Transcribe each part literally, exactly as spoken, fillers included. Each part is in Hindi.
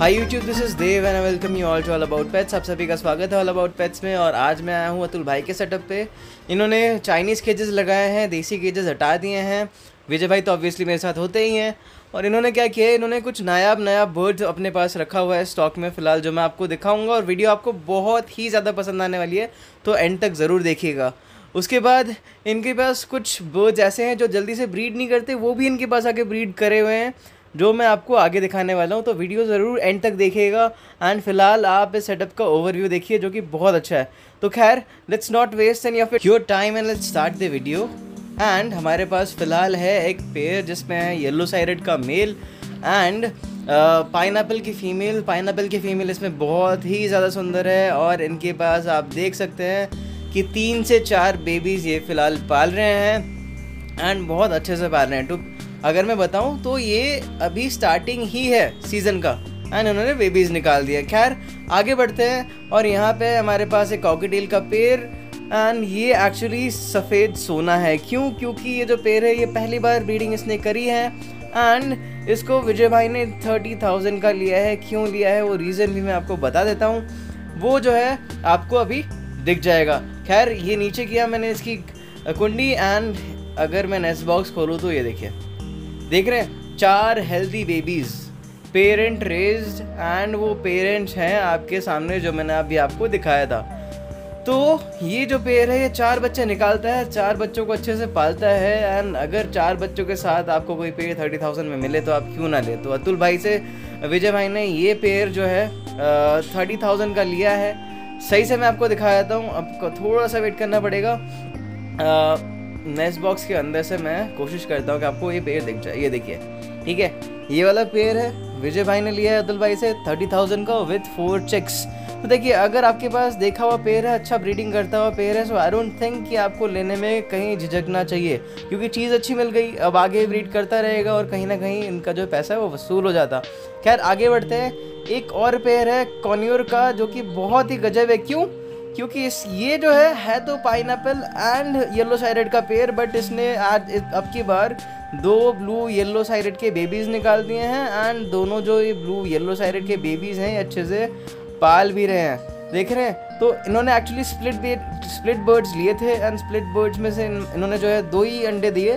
Hi YouTube, this is Dev and I welcome you all to all about pets. आप सभी का स्वागत है ऑल अबाउट पेट्स में। और आज मैं आया हूँ अतुल भाई के सेटअप पे। इन्होंने चाइनीज़ केजेस लगाए हैं, देसी केजेस हटा दिए हैं। विजय भाई तो ऑब्वियसली मेरे साथ होते ही हैं। और इन्होंने क्या किया है, इन्होंने कुछ नायाब नायाब बर्ड्स अपने पास रखा हुआ है स्टॉक में फ़िलहाल, जो मैं आपको दिखाऊँगा। और वीडियो आपको बहुत ही ज़्यादा पसंद आने वाली है, तो एंड तक ज़रूर देखिएगा। उसके बाद इनके पास कुछ बर्ड्स ऐसे हैं जो जल्दी से ब्रीड नहीं करते, वो भी इनके पास आके ब्रीड करे हुए हैं, जो मैं आपको आगे दिखाने वाला हूँ। तो वीडियो ज़रूर एंड तक देखिएगा। एंड फिलहाल आप इस सेटअप का ओवरव्यू देखिए, जो कि बहुत अच्छा है। तो खैर, let's not waste any of your time and let's start the video. And हमारे पास फ़िलहाल है एक पेयर जिसमें है येलो साइडेड का मेल एंड पाइनएप्पल की फ़ीमेल। पाइनएप्पल की फ़ीमेल इसमें बहुत ही ज़्यादा सुंदर है। और इनके पास आप देख सकते हैं कि तीन से चार बेबीज़ ये फ़िलहाल पाल रहे हैं एंड बहुत अच्छे से पाल रहे हैं। टू अगर मैं बताऊं तो ये अभी स्टार्टिंग ही है सीज़न का एंड उन्होंने बेबीज़ निकाल दिया। खैर, आगे बढ़ते हैं। और यहाँ पे हमारे पास एक कॉकटेल का पेड़ एंड ये एक्चुअली सफ़ेद सोना है। क्यों? क्योंकि ये जो पेड़ है ये पहली बार ब्रीडिंग इसने करी है एंड इसको विजय भाई ने थर्टी थाउजेंड का लिया है। क्यों लिया है वो रीज़न भी मैं आपको बता देता हूँ, वो जो है आपको अभी दिख जाएगा। खैर, ये नीचे किया मैंने इसकी कुंडी एंड अगर मैं नेस्ट बॉक्स खोलूँ तो ये देखिए, देख रहे हैं चार healthy babies parent raised and वो पेरेंट्स हैं आपके सामने जो मैंने अभी आपको दिखाया था। तो ये जो पेड़ है ये चार बच्चे निकालता है, चार बच्चों को अच्छे से पालता है। एंड अगर चार बच्चों के साथ आपको कोई पेड़ थर्टी थाउजेंड में मिले तो आप क्यों ना ले। तो अतुल भाई से विजय भाई ने ये पेड़ जो है थर्टी थाउजेंड का लिया है। सही से मैं आपको दिखा देता हूँ, आपको थोड़ा सा वेट करना पड़ेगा। आ, नेस्ट बॉक्स के अंदर से मैं कोशिश करता हूँ कि आपको ये पेड़ दिख जाए। ये देखिए, ठीक है, ये वाला पेड़ है, विजय भाई ने लिया है अतुल भाई से थर्टी थाउजेंड का विथ फोर चेक्स। तो देखिए, अगर आपके पास देखा हुआ पेड़ है, अच्छा ब्रीडिंग करता हुआ पेड़ है, सो आई डोंट थिंक कि आपको लेने में कहीं झिझकना चाहिए, क्योंकि चीज़ अच्छी मिल गई। अब आगे ब्रीड करता रहेगा और कहीं ना कहीं इनका जो पैसा है वो वसूल हो जाता। खैर, आगे बढ़ते हैं। एक और पेड़ है कॉन्यूर का जो कि बहुत ही गजब है। क्यों? क्योंकि इस ये जो है है तो पाइनएप्पल एंड येलो साइडेड का पेड़, बट इसने आज अब की बार दो ब्लू येलो साइडेड के बेबीज़ निकाल दिए हैं एंड दोनों जो ये ब्लू येलो साइडेड के बेबीज़ हैं ये अच्छे से पाल भी रहे हैं, देख रहे हैं। तो इन्होंने एक्चुअली स्प्लिट स्प्लिट बर्ड्स लिए थे एंड स्प्लिट बर्ड्स में से इन्होंने जो है दो ही अंडे दिए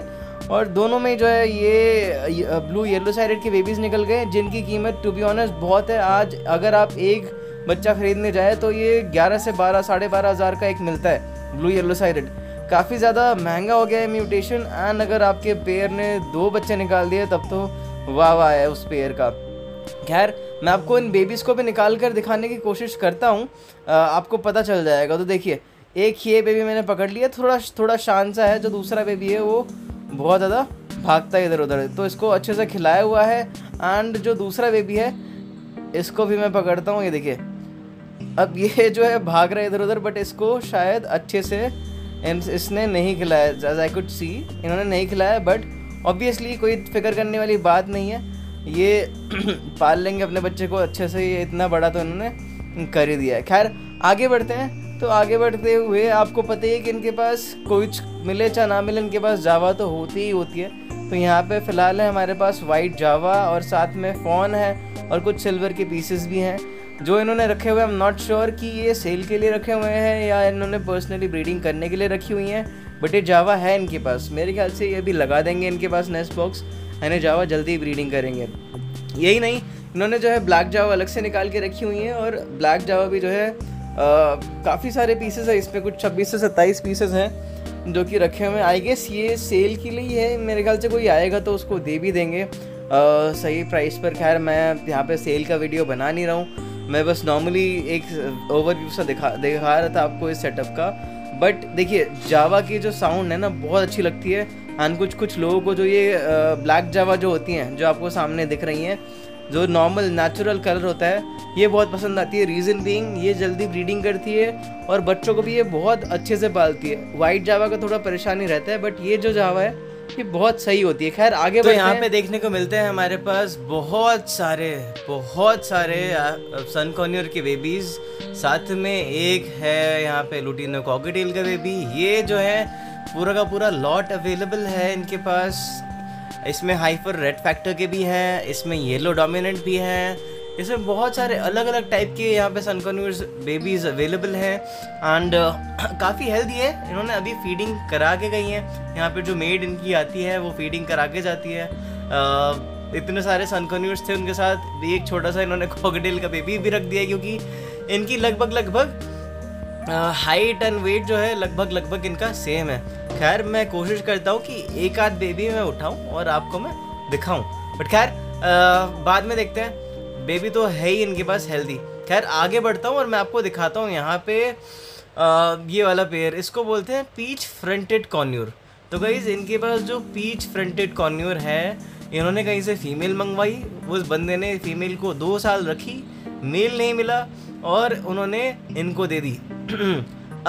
और दोनों में जो है ये ब्लू येलो साइडेड के बेबीज़ निकल गए, जिनकी कीमत टू बी ऑनेस्ट बहुत है। आज अगर आप एक बच्चा ख़रीदने जाए तो ये ग्यारह से बारह साढ़े बारह हज़ार का एक मिलता है ब्लू येलो साइडेड। काफ़ी ज़्यादा महंगा हो गया है म्यूटेशन एंड अगर आपके पेयर ने दो बच्चे निकाल दिए तब तो वाह वाह है उस पेयर का। खैर, मैं आपको इन बेबीज़ को भी निकाल कर दिखाने की कोशिश करता हूँ, आपको पता चल जाएगा। तो देखिए, एक ये बेबी मैंने पकड़ लिया, थोड़ा थोड़ा शान सा है। जो दूसरा बेबी है वो बहुत ज़्यादा भागता है इधर उधर, तो इसको अच्छे से खिलाया हुआ है। एंड जो दूसरा बेबी है इसको भी मैं पकड़ता हूँ, ये देखिए। अब ये जो है भाग रहा है इधर उधर, बट इसको शायद अच्छे से इसने नहीं खिलाया। एज आई कुड सी, इन्होंने नहीं खिलाया, बट ऑब्वियसली कोई फिक्र करने वाली बात नहीं है, ये पाल लेंगे अपने बच्चे को अच्छे से। ये इतना बड़ा तो इन्होंने कर ही दिया है। खैर, आगे बढ़ते हैं। तो आगे बढ़ते हुए आपको पता ही है कि इनके पास कुछ मिले चाहे ना मिले, इनके पास जावा तो होती ही होती है। तो यहाँ पे फ़िलहाल है हमारे पास वाइट जावा और साथ में फॉन है और कुछ सिल्वर के पीसेस भी हैं जो इन्होंने रखे हुए हैं। आई एम नॉट श्योर कि ये सेल के लिए रखे हुए हैं या इन्होंने पर्सनली ब्रीडिंग करने के लिए रखी हुई हैं, बट ये जावा है इनके पास। मेरे ख्याल से ये भी लगा देंगे इनके पास नेस्ट बॉक्स, यानी जावा जल्दी ब्रीडिंग करेंगे। यही नहीं, इन्होंने जो है ब्लैक जावा अलग से निकाल के रखी हुई हैं और ब्लैक जावा भी जो है Uh, काफ़ी सारे पीसेस है इसमें, कुछ छब्बीस से सत्ताईस पीसेस हैं जो कि रखे हुए हैं। आई गेस ये सेल के लिए है, मेरे ख्याल से कोई आएगा तो उसको दे भी देंगे uh, सही प्राइस पर। खैर, मैं यहाँ पे सेल का वीडियो बना नहीं रहा हूँ, मैं बस नॉर्मली एक ओवरव्यू सा दिखा दिखा रहा था आपको इस सेटअप का। बट देखिए, जावा की जो साउंड है ना बहुत अच्छी लगती है एंड कुछ कुछ लोगों को जो ये ब्लैक जावा जो होती हैं जो आपको सामने दिख रही हैं, जो नॉर्मल नेचुरल कलर होता है, ये बहुत पसंद आती है। रीज़न बीइंग ये जल्दी ब्रीडिंग करती है और बच्चों को भी ये बहुत अच्छे से पालती है। वाइट जावा का थोड़ा परेशानी रहता है, बट ये जो जावा है ये बहुत सही होती है। खैर, आगे तो यहाँ पे देखने को मिलते हैं हमारे पास बहुत सारे बहुत सारे सन कॉन्यूर के बेबीज़। साथ में एक है यहाँ पे लुटीनो कॉकटेल का बेबी। ये जो है पूरा का पूरा लॉट अवेलेबल है इनके पास। इसमें हाइपर रेड फैक्टर के भी हैं, इसमें येलो डोमिनेंट भी हैं, इसमें बहुत सारे अलग अलग टाइप के यहाँ पे सनकन्यूर्स बेबीज़ अवेलेबल हैं एंड uh, काफ़ी हेल्दी है। इन्होंने अभी फीडिंग करा के गई हैं, यहाँ पे जो मेड इनकी आती है वो फीडिंग करा के जाती है। uh, इतने सारे सनकन्यूर्स थे उनके साथ, एक छोटा सा इन्होंने कॉकटेल का बेबी भी रख दिया, क्योंकि इनकी लगभग लगभग हाइट एंड वेट जो है लगभग लगभग इनका सेम है। खैर मैं कोशिश करता हूँ कि एक आध बेबी मैं उठाऊँ और आपको मैं दिखाऊँ, बट खैर बाद में देखते हैं। बेबी तो है ही इनके पास हेल्दी। खैर आगे बढ़ता हूँ और मैं आपको दिखाता हूँ यहाँ पे आ, ये वाला पेयर, इसको बोलते हैं पीच फ्रंटेड कॉन्यूर। तो गाइस इनके पास जो पीच फ्रंटेड कॉन्यूर है, इन्होंने कहीं से फीमेल मंगवाई, उस बंदे ने फीमेल को दो साल रखी, मेल नहीं मिला और उन्होंने इनको दे दी।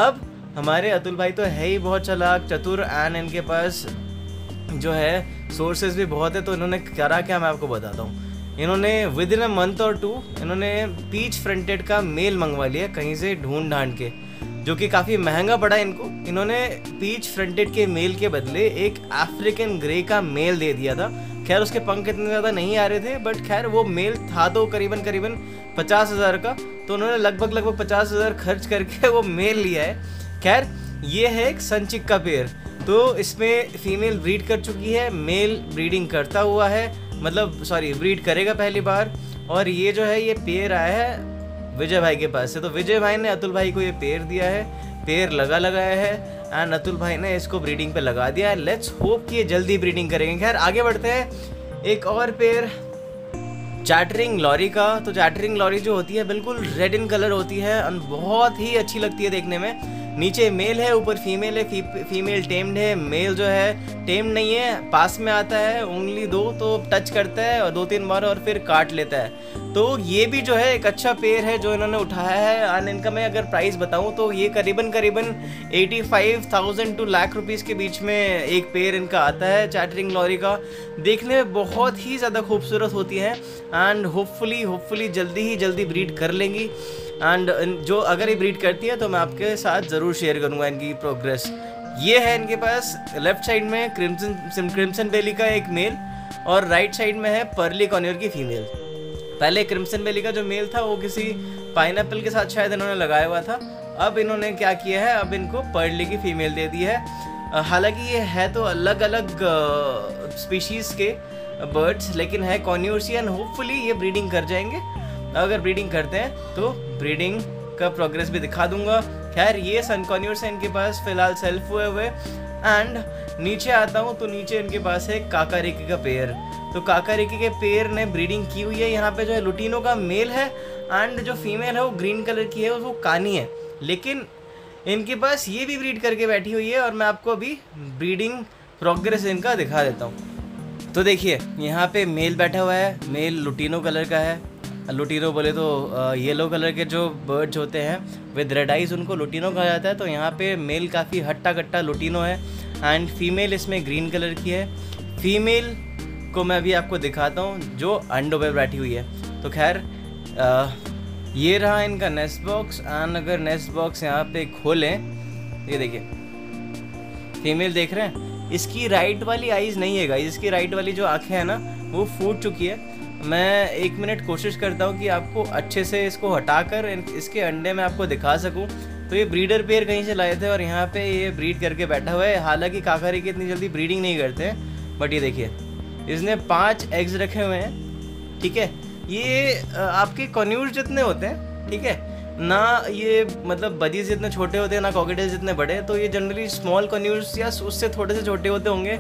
अब हमारे अतुल भाई तो है ही बहुत चालाक चतुर एंड इनके पास जो है सोर्सेज भी बहुत है, तो इन्होंने करा क्या मैं आपको बताता हूँ। इन्होंने विद इन अ मंथ और टू इन्होंने पीच फ्रंटेड का मेल मंगवा लिया कहीं से ढूंढ ढांड के, जो कि काफ़ी महंगा पड़ा इनको। इन्होंने पीच फ्रंटेड के मेल के बदले एक अफ्रीकन ग्रे का मेल दे दिया था। खैर उसके पंख इतने ज़्यादा नहीं आ रहे थे, बट खैर वो मेल था तो करीबन करीबन पचास हज़ार का, तो उन्होंने लगभग लगभग पचास हज़ार खर्च करके वो मेल लिया है। खैर ये है एक संचिक का पेड़, तो इसमें फीमेल ब्रीड कर चुकी है, मेल ब्रीडिंग करता हुआ है, मतलब सॉरी ब्रीड करेगा पहली बार। और ये जो है ये पेयर आया है विजय भाई के पास से, तो विजय भाई ने अतुल भाई को ये पेयर दिया है, पेयर लगा लगाया है एंड अतुल भाई ने इसको ब्रीडिंग पे लगा दिया है। लेट्स होप कि ये जल्दी ब्रीडिंग करेंगे। खैर आगे बढ़ते हैं, एक और पेयर चार्टरिंग लॉरी का। तो चार्टरिंग लॉरी जो होती है बिल्कुल रेड इन कलर होती है और बहुत ही अच्छी लगती है देखने में। नीचे मेल है, ऊपर फीमेल है, फी, फीमेल टेम्ड है, मेल जो है टेम्ड नहीं है, पास में आता है, उंगली दो तो टच करता है और दो तीन बार और फिर काट लेता है। तो ये भी जो है एक अच्छा पेयर है जो इन्होंने उठाया है एंड इनका मैं अगर प्राइस बताऊं तो ये करीबन करीबन पचासी हज़ार टू लाख रुपीस के बीच में एक पेयर इनका आता है चार्टरिंग लॉरी का। देखने में बहुत ही ज़्यादा खूबसूरत होती है एंड होपफुली होपफुली जल्दी ही जल्दी ब्रीड कर लेंगी एंड जो अगर ये ब्रीड करती है तो मैं आपके साथ ज़रूर शेयर करूंगा इनकी प्रोग्रेस। ये है इनके पास लेफ़्ट साइड में क्रिम्सन क्रिम्सन बेली का एक मेल और राइट साइड में है पर्ली कॉन्यूर की फीमेल। पहले क्रिम्सन बेली का जो मेल था वो किसी पाइनएप्पल के साथ शायद इन्होंने लगाया हुआ था, अब इन्होंने क्या किया है, अब इनको पर्ली की फ़ीमेल दे दी है। हालाँकि ये है तो अलग अलग स्पीशीज़ के बर्ड्स, लेकिन है कॉन्यूर्स एंड होपफुली ये ब्रीडिंग कर जाएंगे। अगर ब्रीडिंग करते हैं तो ब्रीडिंग का प्रोग्रेस भी दिखा दूंगा। खैर ये सनकॉन्यूर्स हैं इनके पास फ़िलहाल सेल्फ हुए हुए। एंड नीचे आता हूँ तो नीचे इनके पास है काकारिकी का पेयर। तो काकारिकी के पेयर ने ब्रीडिंग की हुई है, यहाँ पे जो है लुटिनो का मेल है एंड जो फीमेल है वो ग्रीन कलर की है, वो कानी है, लेकिन इनके पास ये भी ब्रीड करके बैठी हुई है और मैं आपको अभी ब्रीडिंग प्रोग्रेस इनका दिखा देता हूँ। तो देखिए यहाँ पर मेल बैठा हुआ है, मेल लुटिनो कलर का है। लुटिनो बोले तो येलो कलर के जो बर्ड्स होते हैं विद रेड आइज़ उनको लुटिनो कहा जाता है। तो यहाँ पे मेल काफ़ी हट्टा कट्टा लुटिनो है एंड फीमेल इसमें ग्रीन कलर की है। फीमेल को मैं अभी आपको दिखाता हूँ जो अंडों पे बैठी हुई है। तो खैर ये रहा इनका नेस्ट बॉक्स एंड अगर नेस्ट बॉक्स यहाँ पे खोलें, ये देखिए फीमेल देख रहे हैं, इसकी राइट वाली आइज़ नहीं है गाइस, इसकी राइट वाली जो आँखें हैं ना वो फूट चुकी है। मैं एक मिनट कोशिश करता हूँ कि आपको अच्छे से इसको हटाकर इसके अंडे में आपको दिखा सकूँ। तो ये ब्रीडर पेयर कहीं से लाए थे और यहाँ पे ये ब्रीड करके बैठा हुआ है। हालांकि काकारिकी इतनी जल्दी ब्रीडिंग नहीं करते, बट ये देखिए इसने पांच एग्स रखे हुए हैं। ठीक है, ये आपके कॉन्यूर्स जितने होते हैं, ठीक है ना, ये मतलब बदीज जितने छोटे होते हैं ना कॉकटेल्स जितने बड़े, तो ये जनरली स्मॉल कॉन्यूर्स या उससे थोड़े से छोटे होते होंगे,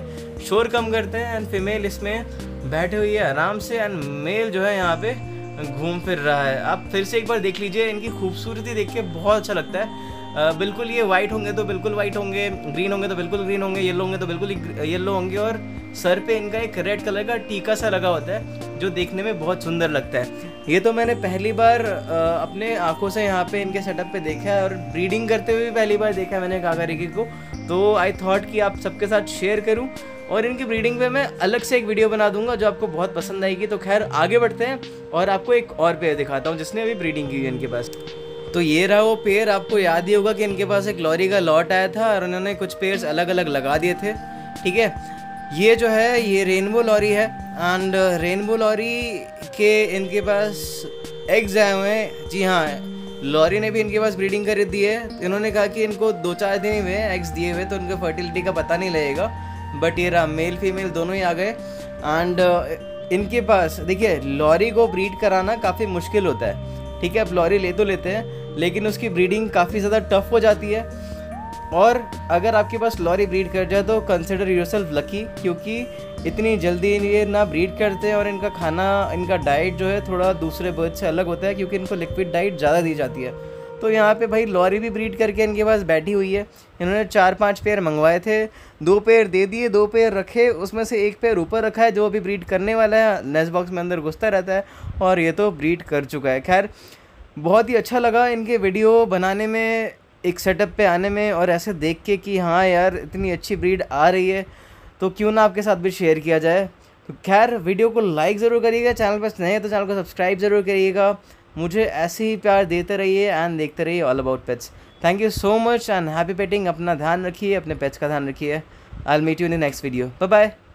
शोर कम करते हैं। एंड फीमेल इसमें बैठे हुई है आराम से एंड मेल जो है यहाँ पे घूम फिर रहा है। आप फिर से एक बार देख लीजिए, इनकी खूबसूरती देख के बहुत अच्छा लगता है। आ, बिल्कुल ये वाइट होंगे तो बिल्कुल वाइट होंगे, ग्रीन होंगे तो बिल्कुल ग्रीन होंगे, येलो होंगे तो बिल्कुल येलो होंगे और सर पे इनका एक रेड कलर का टीका सा लगा होता है जो देखने में बहुत सुंदर लगता है। ये तो मैंने पहली बार आ, अपने आँखों से यहाँ पे इनके सेटअप पे देखा है और ब्रीडिंग करते हुए भी पहली बार देखा है मैंने काकारिकी को। तो आई थॉट कि आप सबके साथ शेयर करूँ और इनकी ब्रीडिंग पे मैं अलग से एक वीडियो बना दूंगा जो आपको बहुत पसंद आएगी। तो खैर आगे बढ़ते हैं और आपको एक और पेयर दिखाता हूँ जिसने अभी ब्रीडिंग की हुई इनके पास। तो ये रहा वो पेयर, आपको याद ही होगा कि इनके पास एक लॉरी का लॉट आया था और उन्होंने कुछ पेयर्स अलग अलग लगा दिए थे। ठीक है, ये जो है ये रेनबो लॉरी है एंड रेनबो लॉरी के इनके पास एग्स आए हुए हैं। जी हाँ, लॉरी ने भी इनके पास ब्रीडिंग कर दी है। इन्होंने कहा कि इनको दो चार दिन हुए एग्स दिए हुए, तो उनके फर्टिलिटी का पता नहीं लगेगा, बट ये रहा मेल फीमेल दोनों ही आ गए। एंड इनके पास देखिए लॉरी को ब्रीड कराना काफ़ी मुश्किल होता है, ठीक है। अब लॉरी ले तो लेते हैं, लेकिन उसकी ब्रीडिंग काफ़ी ज़्यादा टफ हो जाती है। और अगर आपके पास लॉरी ब्रीड कर जाए तो कंसिडर योरसेल्फ लकी, क्योंकि इतनी जल्दी ये ना ब्रीड करते हैं और इनका खाना, इनका डाइट जो है थोड़ा दूसरे बर्ड से अलग होता है, क्योंकि इनको लिक्विड डाइट ज़्यादा दी जाती है। तो यहाँ पे भाई लॉरी भी ब्रीड करके इनके पास बैठी हुई है। इन्होंने चार पांच पेयर मंगवाए थे, दो पेयर दे दिए, दो पेयर रखे, उसमें से एक पेयर ऊपर रखा है जो अभी ब्रीड करने वाला है, नेस्ट बॉक्स में अंदर घुसता रहता है, और ये तो ब्रीड कर चुका है। खैर बहुत ही अच्छा लगा इनके वीडियो बनाने में, एक सेटअप पे आने में, और ऐसे देख के कि हाँ यार इतनी अच्छी ब्रीड आ रही है, तो क्यों ना आपके साथ भी शेयर किया जाए। तो खैर वीडियो को लाइक ज़रूर करिएगा, चैनल पर नए हैं तो चैनल को सब्सक्राइब ज़रूर करिएगा। मुझे ऐसे ही प्यार देते रहिए एंड देखते रहिए all about pets. Thank you so much and happy petting. अपना ध्यान रखिए, अपने पेट्स का ध्यान रखिए। I will meet you in the next video. Bye bye.